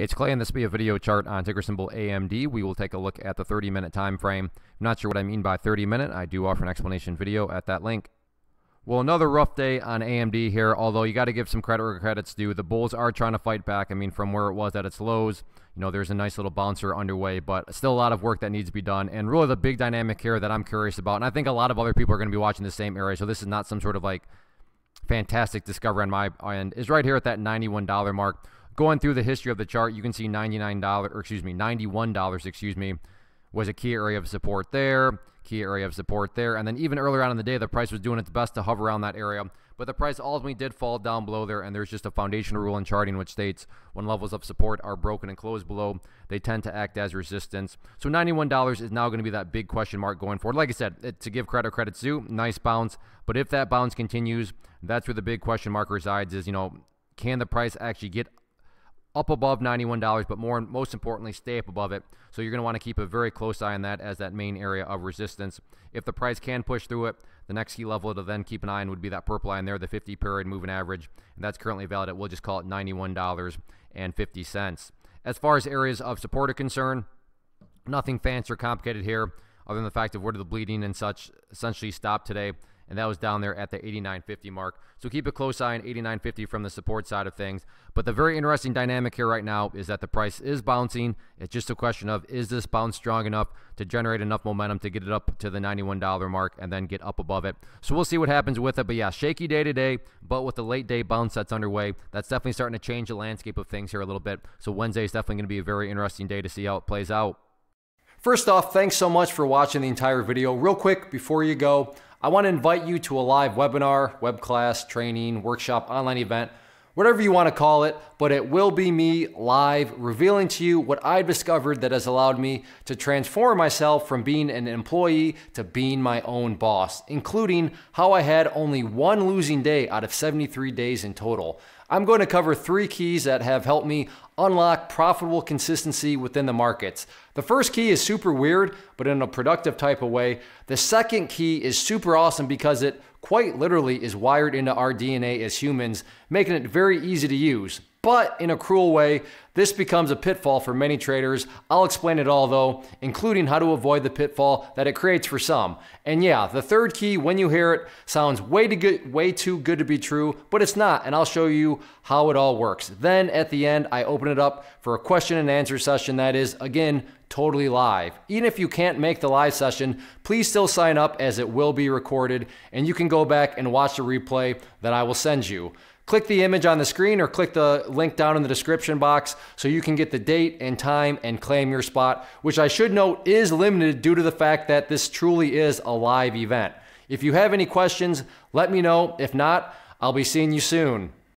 It's Clay, and this will be a video chart on ticker symbol AMD. We will take a look at the 30-minute time frame. I'm not sure what I mean by 30-minute. I do offer an explanation video at that link. Well, another rough day on AMD here, although you got to give some credit where credit's due. The bulls are trying to fight back. I mean, from where it was at its lows, you know, there's a nice little bouncer underway, but still a lot of work that needs to be done. And really the big dynamic here that I'm curious about, and I think a lot of other people are going to be watching the same area, so this is not some sort of like fantastic discovery on my end, is right here at that $91 mark. Going through the history of the chart, you can see $91 was a key area of support there, key area of support there, and then even earlier on in the day, the price was doing its best to hover around that area, but the price ultimately did fall down below there, and there's just a foundational rule in charting which states when levels of support are broken and closed below, they tend to act as resistance. So $91 is now going to be that big question mark going forward. Like I said, to give credit, credit's due, nice bounce, but if that bounce continues, that's where the big question mark resides is, you know, can the price actually get up above $91, but most importantly, stay up above it. So you're going to want to keep a very close eye on that as that main area of resistance. If the price can push through it, the next key level to then keep an eye on would be that purple line there, the 50-period moving average, and that's currently valid at, we'll just call it $91.50. As far as areas of support are concerned, nothing fancy or complicated here, other than the fact of where the bleeding and such essentially stopped today, and that was down there at the 89.50 mark. So keep a close eye on 89.50 from the support side of things. But the very interesting dynamic here right now is that the price is bouncing. It's just a question of, is this bounce strong enough to generate enough momentum to get it up to the $91 mark and then get up above it? So we'll see what happens with it. But yeah, shaky day today, but with the late day bounce that's underway, that's definitely starting to change the landscape of things here a little bit. So Wednesday is definitely going to be a very interesting day to see how it plays out. First off, thanks so much for watching the entire video. Real quick, before you go, I want to invite you to a live webinar, web class, training, workshop, online event, whatever you want to call it, but it will be me live revealing to you what I discovered that has allowed me to transform myself from being an employee to being my own boss, including how I had only one losing day out of 73 days in total. I'm going to cover 3 keys that have helped me unlock profitable consistency within the markets. The first key is super weird, but in a productive type of way. The second key is super awesome because it quite literally is wired into our DNA as humans, making it very easy to use. But in a cruel way, this becomes a pitfall for many traders. I'll explain it all though, including how to avoid the pitfall that it creates for some. And yeah, the third key, when you hear it, sounds way too good to be true, but it's not, and I'll show you how it all works. Then at the end, I open it up for a question and answer session that is, again, totally live. Even if you can't make the live session, please still sign up as it will be recorded, and you can go back and watch the replay that I will send you. Click the image on the screen or click the link down in the description box so you can get the date and time and claim your spot, which I should note is limited due to the fact that this truly is a live event. If you have any questions, let me know. If not, I'll be seeing you soon.